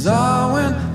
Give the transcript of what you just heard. as I went